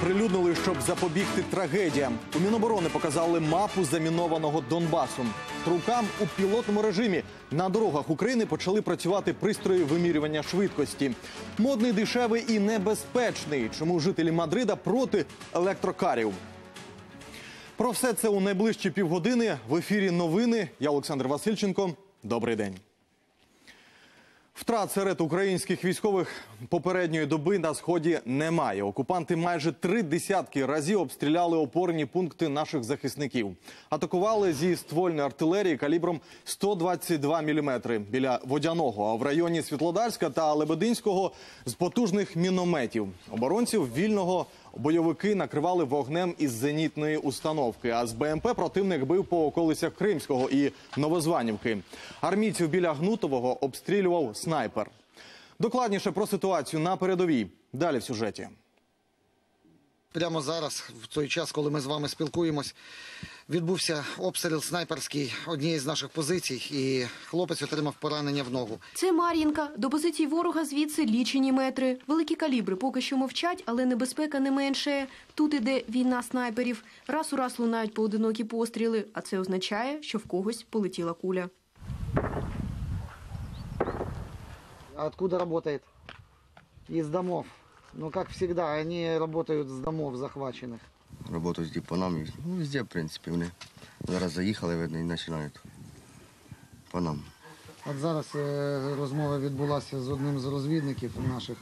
оприлюднили, щоб запобігти трагедіям. У Міноборони показали мапу замінованого Донбасу. Рукам у пілотному режимі на дорогах України почали працювати пристрої вимірювання швидкості. Модний, дешевий і небезпечний. Чому жителі Мадрида проти електрокарів? Про все це у найближчі півгодини. В ефірі новини. Я Олександр Васильченко. Добрий день. Втрат серед українських військових попередньої доби на Сході немає. Окупанти майже 30 разів обстріляли опорні пункти наших захисників. Атакували зі ствольної артилерії калібром 122 мм біля Водяного, а в районі Світлодарська та Лебединського з потужних мінометів. Оборонців вільного бойовики накривали вогнем із зенітної установки, а з БМП противник бив по околицях Кримського і Новозванівки. Армійців біля Гнутового обстрілював снайпер. Докладніше про ситуацію на передовій. Далі в сюжеті. Прямо зараз, в той час, коли ми з вами спілкуємось, відбувся обстріл снайперський однієї з наших позицій, і хлопець отримав поранення в ногу. Це Мар'їнка. До позицій ворога звідси лічені метри. Великі калібри поки що мовчать, але небезпека не меншає. Тут іде війна снайперів. Раз у раз лунають поодинокі постріли, а це означає, що в когось полетіла куля. А откуда працює? Із домов. Ну, як завжди, вони працюють з домов захвачених. Работают и по нам, ну, везде, в принципе. Мне зараз заїхали, видно, и начинают по нам. От зараз розмова відбулася з одним з розвідників наших,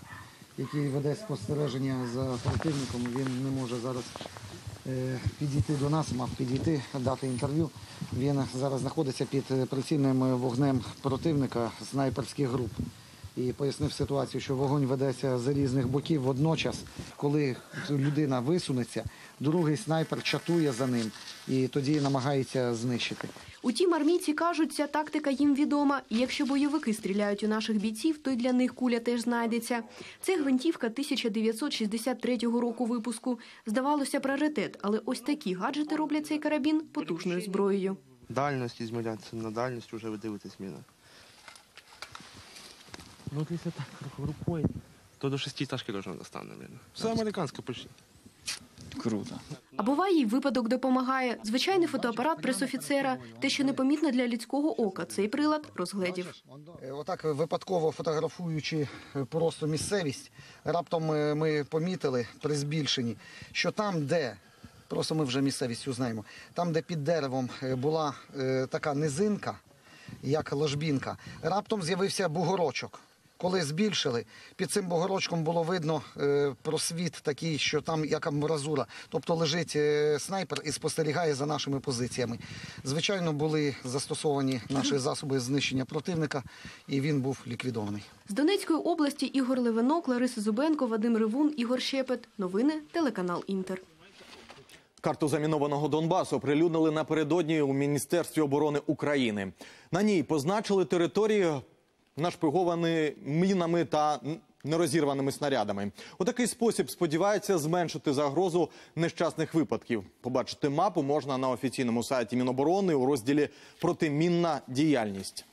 який веде спостереження за противником. Він не може зараз підійти до нас, мав підійти, дати інтерв'ю. Він зараз знаходиться під прицільним вогнем противника снайперських груп. І пояснив ситуацію, що вогонь ведеться з різних боків водночас. Коли людина висунеться, другий снайпер чатує за ним і тоді намагається знищити. Утім, армійці кажуть, ця тактика їм відома. І якщо бойовики стріляють у наших бійців, то й для них куля теж знайдеться. Це гвинтівка 1963 року випуску. Здавалося, раритет, але ось такі гаджети роблять цей карабін потужною зброєю. Дальність ізміряється, на дальність вже ви дивитесь міна. Ну, вот если так, рукой, то до 6 этажки должно достать, наверное. Все американское почти. Круто. А буває, й випадок допомагає. Звичайний фотоапарат пресофіцера. Те, що непомітно для людського ока, цей прилад розгледів. Отак, випадково фотографуючи просто місцевість, раптом ми помітили при збільшенні, що там, де, просто ми вже місцевість узнаємо, там, де під деревом була така низинка, як ложбінка, раптом з'явився бугорочок. Коли збільшили, під цим бугорочком було видно просвіт такий, що там як амбразура. Тобто лежить снайпер і спостерігає за нашими позиціями. Звичайно, були застосовані наші засоби знищення противника, і він був ліквідований. З Донецької області Ігор Левченко, Лариса Зубенко, Вадим Ревун, Ігор Щепетов. Новини, телеканал «Інтер». Карту замінованого Донбасу оприлюднили напередодні у Міністерстві оборони України. На ній позначили території, нашпиговані мінами та нерозірваними снарядами. У такий спосіб сподіваються зменшити загрозу нещасних випадків. Побачити мапу можна на офіційному сайті Міноборони у розділі «Протимінна діяльність».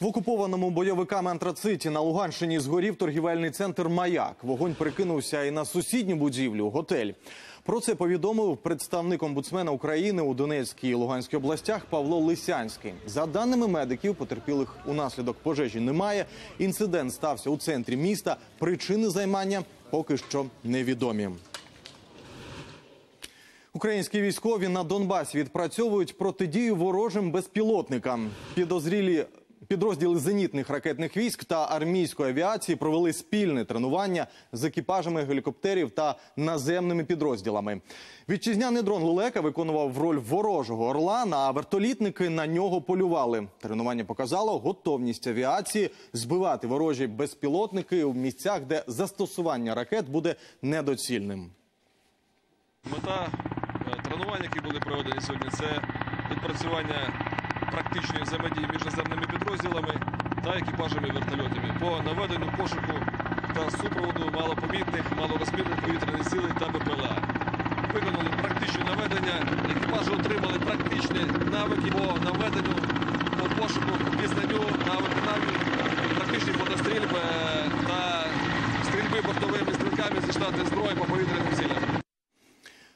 В окупованому бойовиками Антрациті на Луганщині згорів торгівельний центр «Маяк». Вогонь перекинувся і на сусідню будівлю – готель. Про це повідомив представник омбудсмена України у Донецькій і Луганській областях Павло Лисянський. За даними медиків, потерпілих унаслідок пожежі немає. Інцидент стався у центрі міста. Причини займання поки що невідомі. Українські військові на Донбасі відпрацьовують протидію ворожим безпілотникам. Підрозділи зенітних ракетних військ та армійської авіації провели спільне тренування з екіпажами гелікоптерів та наземними підрозділами. Вітчизняний дрон «Лелека» виконував роль ворожого «Орлана», а вертолітники на нього полювали. Тренування показало готовність авіації збивати ворожі безпілотники у місцях, де застосування ракет буде недоцільним. Мета тренувань, які були проведені сьогодні, це відпрацювання практичної взаємодії між наземними підрозділами та екіпажами вертольотів по наведенню, пошуку та супроводу малопомітних, малорозмітних повітряних сил та БПЛА. Виконали практичне наведення, екіпажі отримали практичні навики по наведенню, по пошуку, пізнанню, навики, практичні фотострільби та стрільби бортовими стрілками зі штату. використовувати зброю по повітряним цілям.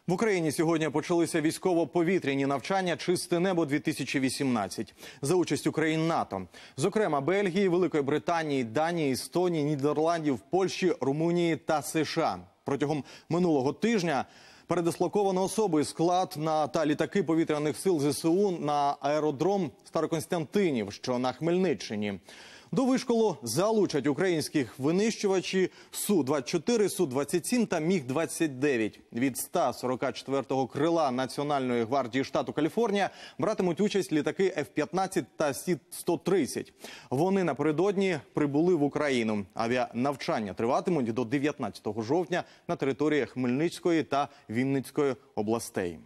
В Україні сьогодні почалися військово-повітряні навчання «Чисте небо-2018» за участю країн НАТО. Зокрема, Бельгії, Великої Британії, Данії, Естонії, Нідерландів, Польщі, Румунії та США. Протягом минулого тижня передислоковано особовий склад та літаки повітряних сил ЗСУ на аеродром Старокостантинів, що на Хмельниччині. До вишколу залучать українських винищувачі Су-24, Су-27 та Міг-29. Від 144-го крила Національної гвардії штату Каліфорнія братимуть участь літаки Ф-15 та С-130. Вони напередодні прибули в Україну. Авіанавчання триватимуть до 19 жовтня на території Хмельницької та Вінницької областей.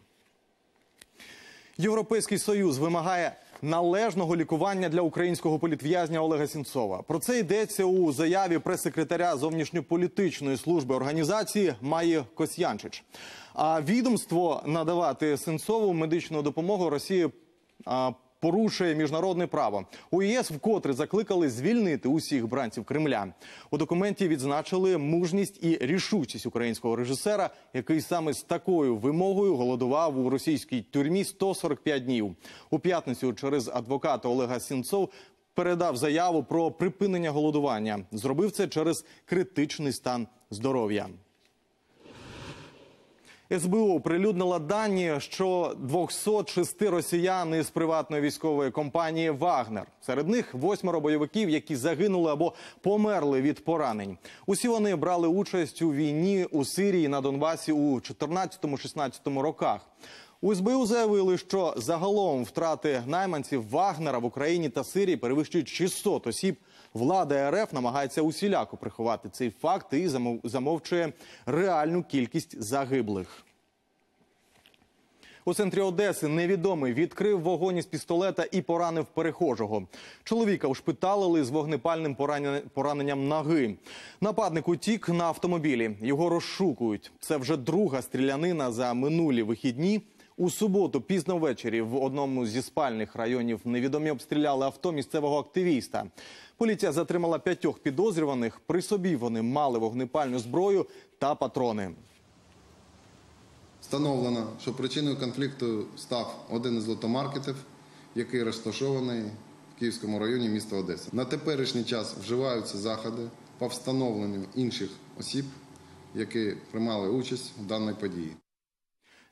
Європейський Союз вимагає належного лікування для українського політв'язня Олега Сенцова. Про це йдеться у заяві прес-секретаря зовнішньополітичної служби організації Майї Кос'янчич. А відомство надавати Сенцову медичну допомогу Росії порушує міжнародне право. У ЄС вкотре закликали звільнити усіх бранців Кремля. У документі відзначили мужність і рішучість українського режисера, який саме з такою вимогою голодував у російській тюрмі 145 днів. У п'ятницю через адвоката Олега Сенцова передав заяву про припинення голодування. Зробив це через критичний стан здоров'я. СБУ оприлюднила дані, що 206 росіян із приватної військової компанії «Вагнер». Серед них 8 бойовиків, які загинули або померли від поранень. Усі вони брали участь у війні у Сирії на Донбасі у 2014-2016 роках. У СБУ заявили, що загалом втрати найманців «Вагнера» в Україні та Сирії перевищують 600 осіб. Влада РФ намагається усіляко приховати цей факт і замовчує реальну кількість загиблих. У центрі Одеси невідомий відкрив вогонь із пістолета і поранив перехожого. Чоловіка ушпиталили з вогнепальним пораненням ноги. Нападник утік на автомобілі. Його розшукують. Це вже друга стрілянина за минулі вихідні. У суботу пізно ввечері в одному зі спальних районів невідомі обстріляли авто місцевого активіста. Поліція затримала 5 підозрюваних. При собі вони мали вогнепальну зброю та патрони. Встановлено, що причиною конфлікту став один із лотомаркетів, який розташований в Київському районі міста Одеса. На теперішній час вживаються заходи по встановленню інших осіб, які приймали участь в даній події.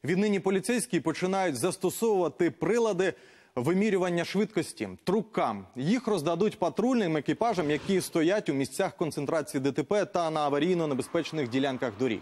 Віднині поліцейські починають застосовувати прилади вимірювання швидкості – трукам. Їх роздадуть патрульним екіпажам, які стоять у місцях концентрації ДТП та на аварійно-небезпечних ділянках доріг.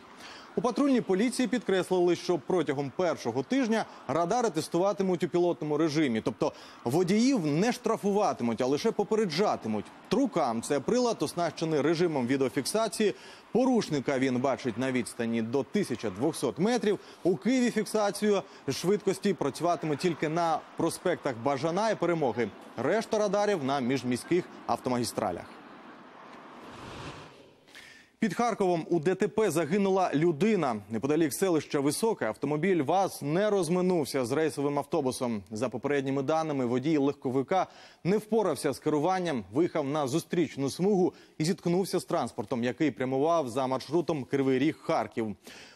У патрульній поліції підкреслили, що протягом першого тижня радари тестуватимуть у пілотному режимі. Тобто водіїв не штрафуватимуть, а лише попереджатимуть. Трукам – це прилад, оснащений режимом відеофіксації. Порушника він бачить на відстані до 1200 метрів. У Києві фіксацію швидкості працюватиме тільки на проспектах Бажана і Перемоги. Решта радарів – на міжміських автомагістралях. Під Харковом у ДТП загинула людина. Неподалік селища Високе автомобіль ВАЗ не розминувся з рейсовим автобусом. За попередніми даними, водій легковика не впорався з керуванням, виїхав на зустрічну смугу і зіткнувся з транспортом, який прямував за маршрутом Кривий Ріг-Харків.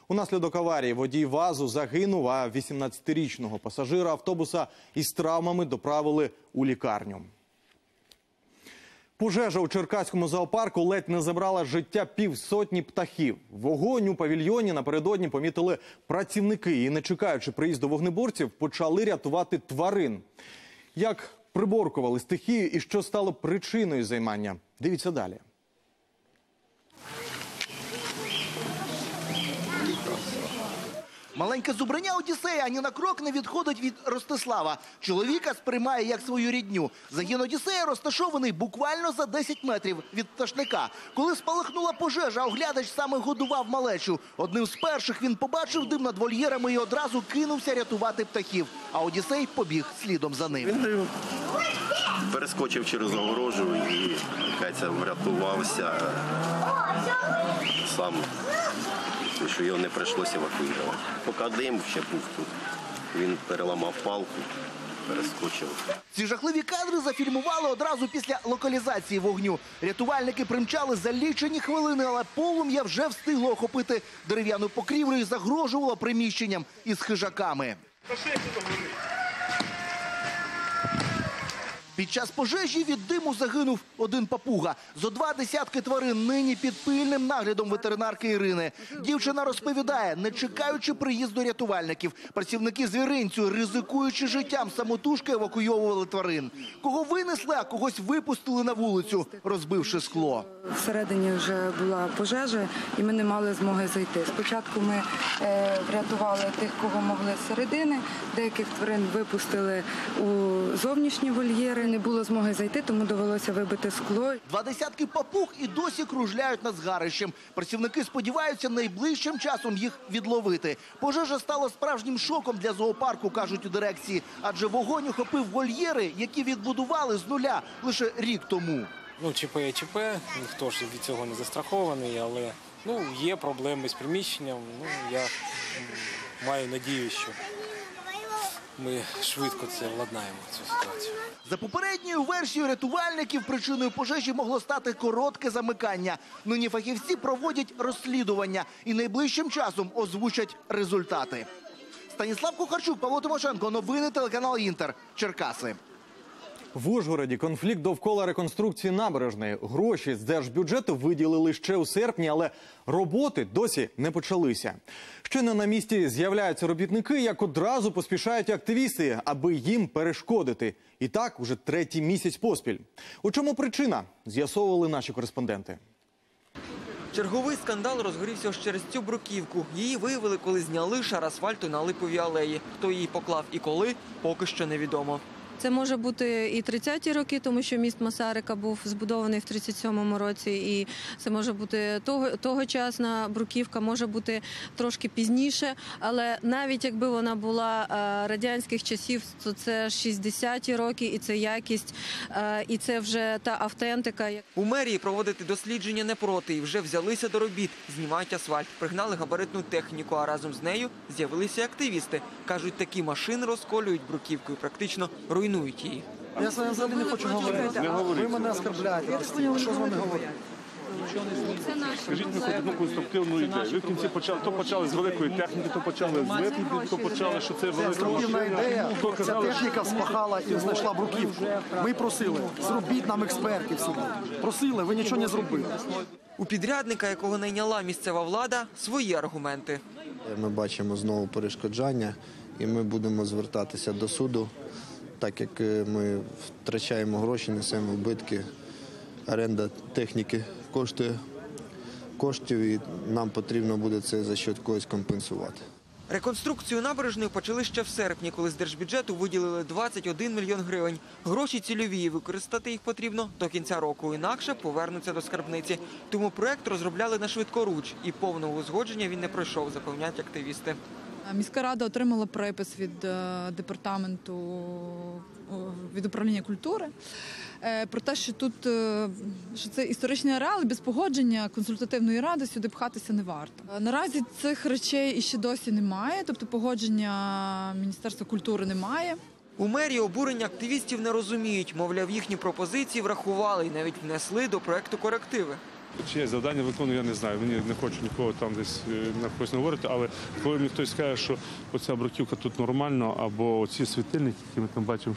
Унаслідок аварії водій ВАЗу загинув, а 18-річного пасажира автобуса із травмами доправили у лікарню. Пожежа у Черкаському зоопарку ледь не забрала життя 50 птахів. Вогонь у павільйоні напередодні помітили працівники і, не чекаючи приїзду вогнеборців, почали рятувати тварин. Як приборкували стихію і що стало причиною займання? Дивіться далі. Маленьке зубриня Одіссея ані на крок не відходить від Ростислава. Чоловіка сприймає як свою рідню. Загін Одіссея розташований буквально за 10 метрів від пташника. Коли спалахнула пожежа, оглядач саме годував малечу. Одним з перших він побачив дим над вольєрами і одразу кинувся рятувати птахів. А Одіссей побіг слідом за ним. Він перескочив через огорожу і, кажеться, врятувався сам. Що його не прийшлося евакуювати. Поки дим ще був тут, він переламав палку перескочили. Ці жахливі кадри зафільмували одразу після локалізації вогню. Рятувальники примчали за лічені хвилини, але полум'я вже встигло охопити дерев'яну покрівлю і загрожувало приміщенням із хижаками. Під час пожежі від диму загинув один папуга. Зо два десятки тварин нині під пильним наглядом ветеринарки Ірини. Дівчина розповідає, не чекаючи приїзду рятувальників, працівники звіринцю, ризикуючи життям, самотужки евакуйовували тварин. Кого винесли, а когось випустили на вулицю, розбивши скло. Всередині вже була пожежа і ми не мали змоги зайти. Спочатку ми врятували тих, кого могли з середини. Деяких тварин випустили у зовнішні вольєри. Не було змоги зайти, тому довелося вибити скло. Два десятки папуг і досі кружляють над згарищем. Працівники сподіваються найближчим часом їх відловити. Пожежа стала справжнім шоком для зоопарку, кажуть у дирекції. Адже вогонь охопив вольєри, які відбудували з нуля лише рік тому. Ну, ЧП є ЧП, ніхто ж від цього не застрахований, але є проблеми з приміщенням. Я маю надію, що ми швидко це владнаємо, цю ситуацію. За попередньою версією рятувальників, причиною пожежі могло стати коротке замикання. Нині фахівці проводять розслідування і найближчим часом озвучать результати. Станіслав Кухарчук, Павло Тимошенко, новини телеканал Інтер, Черкаси. В Ужгороді конфлікт довкола реконструкції набережної. Гроші з держбюджету виділили ще у серпні, але роботи досі не почалися. Щойно на місці з'являються робітники, як одразу поспішають активісти, аби їм перешкодити. І так уже третій місяць поспіль. У чому причина, з'ясовували наші кореспонденти. Черговий скандал розгорівся через цю бруківку. Її виявили, коли зняли шар асфальту на Липовій алеї. Хто її поклав і коли, поки що невідомо. Це може бути і 30-ті роки, тому що міст Масарика був збудований в 37-му році, і це може бути тогочасна бруківка, може бути трошки пізніше, але навіть якби вона була радянських часів, то це 60-ті роки, і це якість, і це вже та автентика. У мерії проводити дослідження не проти, і вже взялися до робіт. Знімають асфальт, пригнали габаритну техніку, а разом з нею з'явилися активісти. Кажуть, такі машини розколюють бруківку і практично руйнують. Я з вами взагалі не хочу говорити. Ви мене оскарбляєте. Що з вами говорите? Скажіть, ми хоч одну конструктивну ідею. Ви в кінці почали з великої техніки, то почали з витрібів, то почали, що це велика машина. Ця техніка вспахала і знайшла бруківку. Ми просили, зробіть нам експертів собі. Просили, ви нічого не зробили. У підрядника, якого найняла місцева влада, свої аргументи. Ми бачимо знову перешкоджання і ми будемо звертатися до суду. Так як ми втрачаємо гроші, несемо вбитки, оренда техніки коштує коштів і нам потрібно буде це за счет когось компенсувати. Реконструкцію набережної почали ще в серпні, коли з держбюджету виділили 21 мільйон гривень. Гроші цільові, використати їх потрібно до кінця року, інакше повернуться до скарбниці. Тому проєкт розробляли на швидкоруч і повного узгодження він не пройшов, запевняють активісти. Міська рада отримала припис від департаменту, від управління культури про те, що тут це історичний ареал, без погодження консультативної ради сюди пхатися не варто. Наразі цих речей іще досі немає, тобто погодження Міністерства культури немає. У мерії обурення активістів не розуміють, мовляв, їхні пропозиції врахували і навіть внесли до проєкту корективи. Чиє завдання виконую, я не знаю, мені не хочу нікого там десь на когось говорити, але коли мені хтось скаже, що оця бруківка тут нормально, або ці світильники, які ми там бачимо,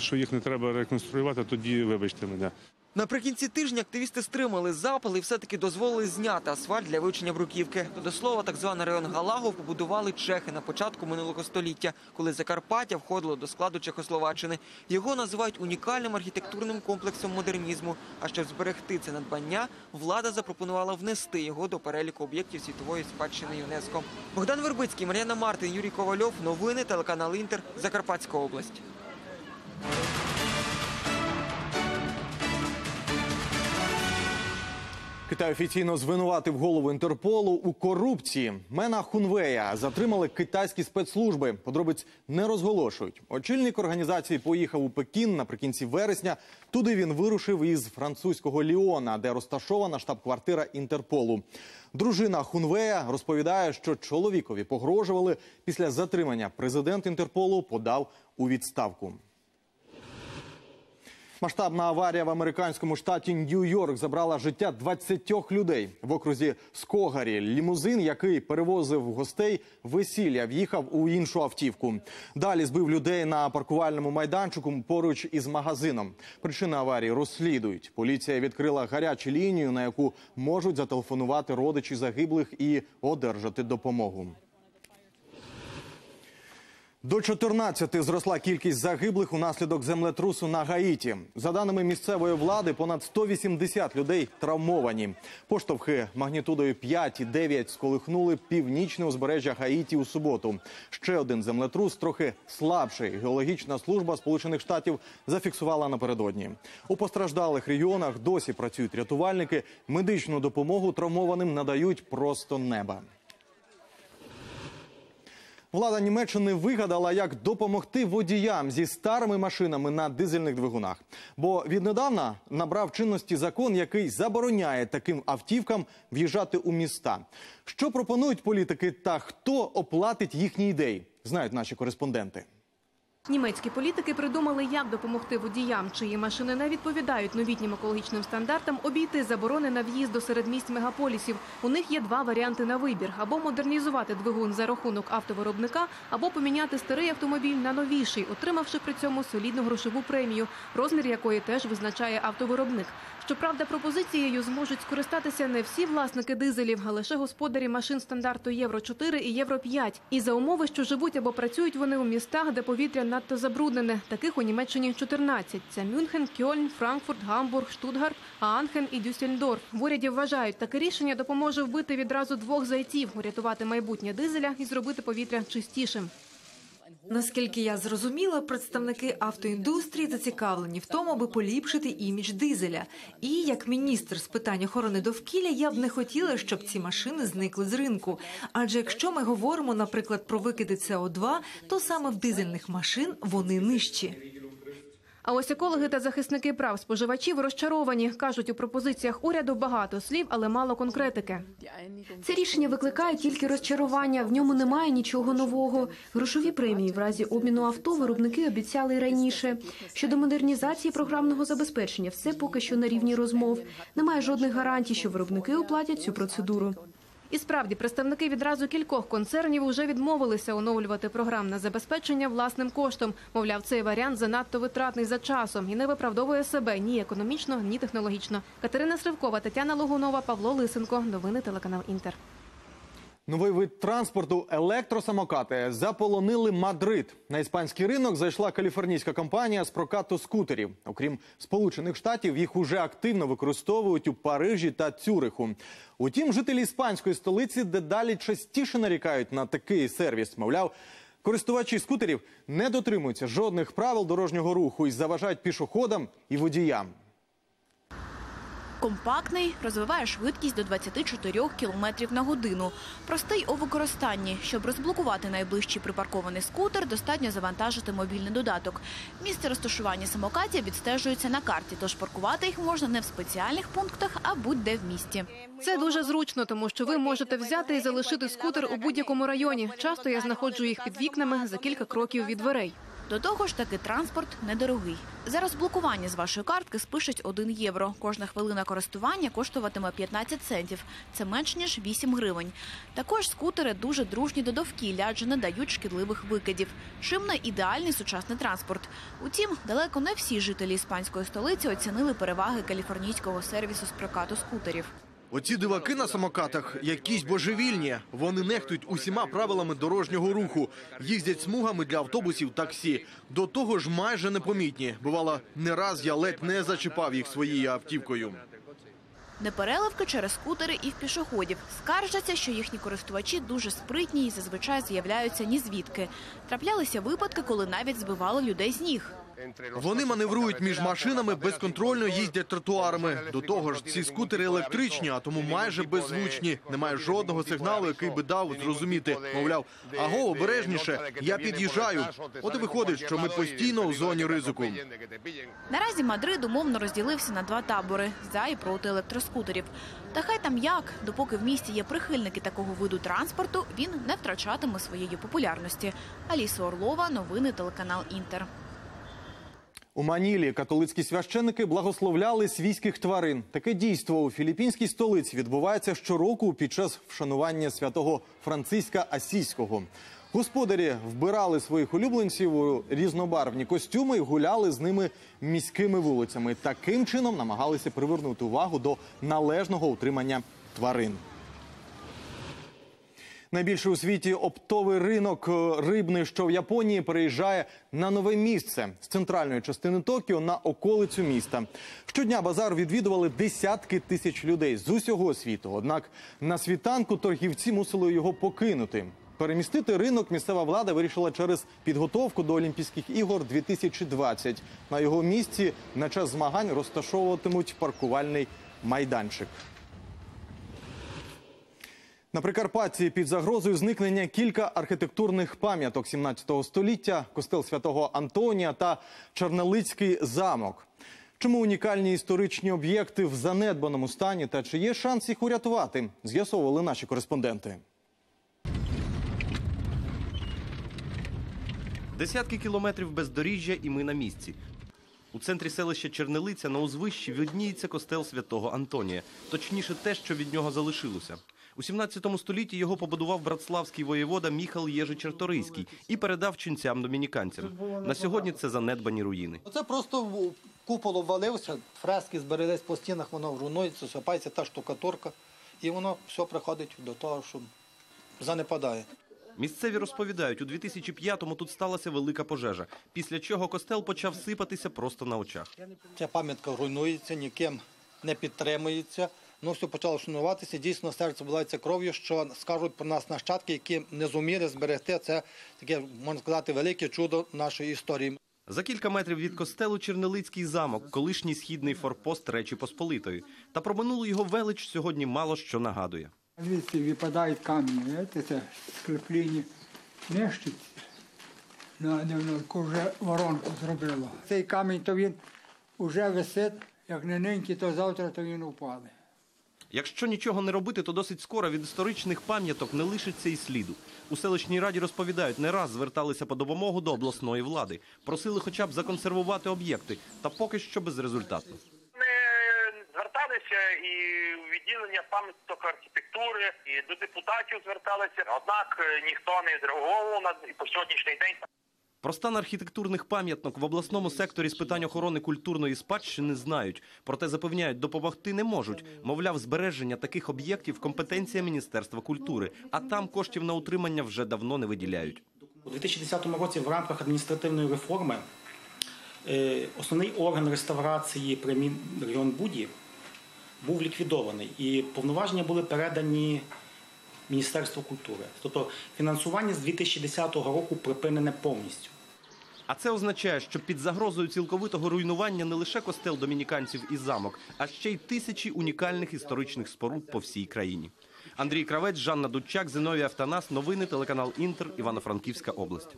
що їх не треба реконструювати, тоді вибачте мене. Наприкінці тижня активісти стримали запал і все-таки дозволили зняти асфальт для вивчення бруківки. До слова, так званий район Галагов побудували чехи на початку минулого століття, коли Закарпаття входило до складу Чехословаччини. Його називають унікальним архітектурним комплексом модернізму. А щоб зберегти це надбання, влада запропонувала внести його до переліку об'єктів світової спадщини ЮНЕСКО. Богдан Вербицький, Мар'яна Мартин, Юрій Ковальов. Новини телеканал Інтер. Закарпатська область. Китай офіційно звинуватив голову Інтерполу у корупції. Мена Хунвея затримали китайські спецслужби. Подробиць не розголошують. Очільник організації поїхав у Пекін наприкінці вересня. Туди він вирушив із французького Ліона, де розташована штаб-квартира Інтерполу. Дружина Хунвея розповідає, що чоловікові погрожували. Після затримання президент Інтерполу подав у відставку. Масштабна аварія в американському штаті Нью-Йорк забрала життя 20 людей. В окрузі Скогарі лімузин, який перевозив гостей весілля, в'їхав у іншу автівку. Далі збив людей на паркувальному майданчику поруч із магазином. Причини аварії розслідують. Поліція відкрила гарячу лінію, на яку можуть зателефонувати родичі загиблих і одержати допомогу. До 14 зросла кількість загиблих унаслідок землетрусу на Гаїті. За даними місцевої влади, понад 180 людей травмовані. Поштовхи магнітудою 5 і 9 сколихнули північне узбережжя Гаїті у суботу. Ще один землетрус, трохи слабший, Геологічна служба Сполучених Штатів зафіксувала напередодні. У постраждалих регіонах досі працюють рятувальники. Медичну допомогу травмованим надають просто неба. Влада Німеччини вигадала, як допомогти водіям зі старими машинами на дизельних двигунах. Бо віднедавна набрав чинності закон, який забороняє таким автівкам в'їжджати у міста. Що пропонують політики та хто оплатить їхні ідеї, знають наші кореспонденти. Німецькі політики придумали, як допомогти водіям, чиї машини не відповідають новітнім екологічним стандартам, обійти заборони на в'їзд до середмість мегаполісів. У них є два варіанти на вибір – або модернізувати двигун за рахунок автовиробника, або поміняти старий автомобіль на новіший, отримавши при цьому солідну грошову премію, розмір якої теж визначає автовиробник. Щоправда, пропозицією зможуть скористатися не всі власники дизелів, а лише господарі машин стандарту Євро-4 і Євро-5. І за умови, що живуть або працюють вони у містах, де повітря надто забруднене. Таких у Німеччині 14. Це Мюнхен, Кьольн, Франкфурт, Гамбург, Штутгарт, Аанхен і Дюссельдорф. В уряді вважають, таке рішення допоможе вбити відразу двох зайців, урятувати майбутнє дизеля і зробити повітря чистішим. Наскільки я зрозуміла, представники автоіндустрії зацікавлені в тому, аби поліпшити імідж дизеля. І, як міністр з питань охорони довкілля, я б не хотіла, щоб ці машини зникли з ринку. Адже якщо ми говоримо, наприклад, про викиди СО2, то саме в дизельних машин вони нижчі. А ось екологи та захисники прав споживачів розчаровані. Кажуть, у пропозиціях уряду багато слів, але мало конкретики. Це рішення викликає тільки розчарування. В ньому немає нічого нового. Грошові премії в разі обміну авто виробники обіцяли й раніше. Щодо модернізації програмного забезпечення, все поки що на рівні розмов. Немає жодних гарантій, що виробники оплатять цю процедуру. І справді, представники відразу кількох концернів уже відмовилися оновлювати програмне забезпечення власним коштом. Мовляв, цей варіант занадто витратний за часом і не виправдовує себе ні економічно, ні технологічно. Катерина Сривкова, Тетяна Логунова, Павло Лисянко. Новини телеканал «Інтер». Новий вид транспорту – електросамокати – заполонили Мадрид. На іспанський ринок зайшла каліфорнійська компанія з прокату скутерів. Окрім Сполучених Штатів, їх уже активно використовують у Парижі та Цюриху. Утім, жителі іспанської столиці дедалі частіше нарікають на такий сервіс. Мовляв, користувачі скутерів не дотримуються жодних правил дорожнього руху і заважають пішоходам і водіям. Компактний, розвиває швидкість до 24 км/год. Простий у використанні. Щоб розблокувати найближчий припаркований скутер, достатньо завантажити мобільний додаток. Місце розташування самокатів відстежується на карті, тож паркувати їх можна не в спеціальних пунктах, а будь-де в місті. Це дуже зручно, тому що ви можете взяти і залишити скутер у будь-якому районі. Часто я знаходжу їх під вікнами за кілька кроків від дверей. До того ж, такий транспорт недорогий. За розблокування з вашої картки спишуть 1 євро. Кожна хвилина користування коштуватиме 15 центів. Це менш ніж 8 гривень. Також скутери дуже дружні до довкілля, адже не дають шкідливих викидів. Чим не ідеальний сучасний транспорт. Утім, далеко не всі жителі іспанської столиці оцінили переваги каліфорнійського сервісу з прокату скутерів. Оці диваки на самокатах якісь божевільні. Вони нехтують усіма правилами дорожнього руху. Їздять смугами для автобусів, таксі. До того ж майже непомітні. Бувало, не раз я ледь не зачіпав їх своєю автівкою. Непереливки через скутери і в пішоходів. Скаржаться, що їхні користувачі дуже спритні і зазвичай з'являються ні звідки. Траплялися випадки, коли навіть збивали людей з ніг. Вони маневрують між машинами, безконтрольно їздять тротуарами. До того ж, ці скутери електричні, а тому майже беззвучні. Немає жодного сигналу, який би дав зрозуміти. Мовляв, аго, обережніше, я під'їжджаю. От і виходить, що ми постійно у зоні ризику. Наразі Мадрид умовно розділився на два табори – за і проти електроскутерів. Та хай там як, допоки в місті є прихильники такого виду транспорту, він не втрачатиме своєї популярності. Аліса Орлова, новини телеканал «Інтер». У Манілі католицькі священники благословляли свійських тварин. Таке дійство у філіппінській столиці відбувається щороку під час вшанування святого Франциска Асійського. Господарі вбирали своїх улюбленців у різнобарвні костюми і гуляли з ними міськими вулицями. Таким чином намагалися привернути увагу до належного утримання тварин. Найбільший у світі оптовий ринок рибний, що в Японії, переїжджає на нове місце – з центральної частини Токіо на околицю міста. Щодня базар відвідували десятки тисяч людей з усього світу. Однак на світанку торгівці мусили його покинути. Перемістити ринок місцева влада вирішила через підготовку до Олімпійських ігор 2020. На його місці на час змагань розташовуватимуть паркувальний майданчик. На Прикарпатті під загрозою зникнення кілька архітектурних пам'яток 17 століття, костел Святого Антонія та Чернелицький замок. Чому унікальні історичні об'єкти в занедбаному стані та чи є шанс їх урятувати, з'ясовували наші кореспонденти. Десятки кілометрів бездоріжжя і ми на місці. У центрі селища Чернелиця на узвищі видніється костел Святого Антонія. Точніше те, що від нього залишилося. У 17 столітті його побудував братславський воєвода Міхал Єжи-Черторийський і передав ченцям-домініканцям. На сьогодні це занедбані руїни. Це просто купол обвалився, фрески збереглись по стінах, воно руйнується, сипається та штукатурка. І воно все приходить до того, що занепадає. Місцеві розповідають, у 2005-му тут сталася велика пожежа, після чого костел почав сипатися просто на очах. Ця пам'ятка руйнується, ніким не підтримується. Ну, все почало шануватися, дійсно серце вливається кров'ю, що скажуть про нас нащадки, які не зуміли зберегти. Це таке, можна сказати, велике чудо нашої історії. За кілька метрів від костелу Чернелицький замок, колишній східний форпост Речі Посполитої. Та про минулу його велич сьогодні мало що нагадує. Звідси випадають каміння, це скріплені нещиці. Невненько вже воронку зробило. Цей камінь, то він вже висить, як неньки, то завтра то він упаде. Якщо нічого не робити, то досить скоро від історичних пам'яток не лишиться і сліду. У селищній раді розповідають, не раз зверталися по допомогу до обласної влади. Просили хоча б законсервувати об'єкти, та поки що безрезультатно. Ми зверталися і у відділення пам'яток архітектури, і до депутатів зверталися, однак ніхто не зреагував на по сьогоднішній день. Про стан архітектурних пам'яток в обласному секторі з питань охорони культурної спадщини знають. Проте запевняють, допомогти не можуть. Мовляв, збереження таких об'єктів – компетенція Міністерства культури. А там коштів на утримання вже давно не виділяють. У 2010 році в рамках адміністративної реформи основний орган реставрації при Мінрегіонбуді був ліквідований. І повноваження були передані Міністерству культури. Тобто фінансування з 2010 року припинене повністю. А це означає, що під загрозою цілковитого руйнування не лише костел домініканців і замок, а ще й тисячі унікальних історичних споруд по всій країні. Андрій Кравець, Жанна Дудчак, Зиновій Автанас, новини, телеканал «Інтер», Івано-Франківська область.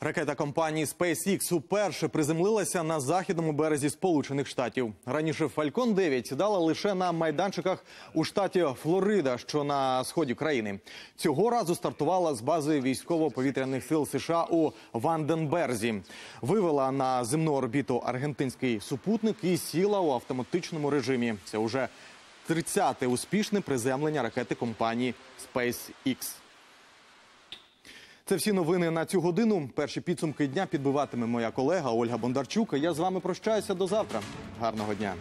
Ракета компанії SpaceX уперше приземлилася на західному березі Сполучених Штатів. Раніше Falcon 9 сідала лише на майданчиках у штаті Флорида, що на сході країни. Цього разу стартувала з бази військово-повітряних сил США у Ванденберзі. Вивела на земну орбіту аргентинський супутник і сіла у автоматичному режимі. Це уже 30-те успішне приземлення ракети компанії SpaceX. Це всі новини на цю годину. Перші підсумки дня підбиватиме моя колега Ольга Бондарчук. Я з вами прощаюся до завтра. Гарного дня.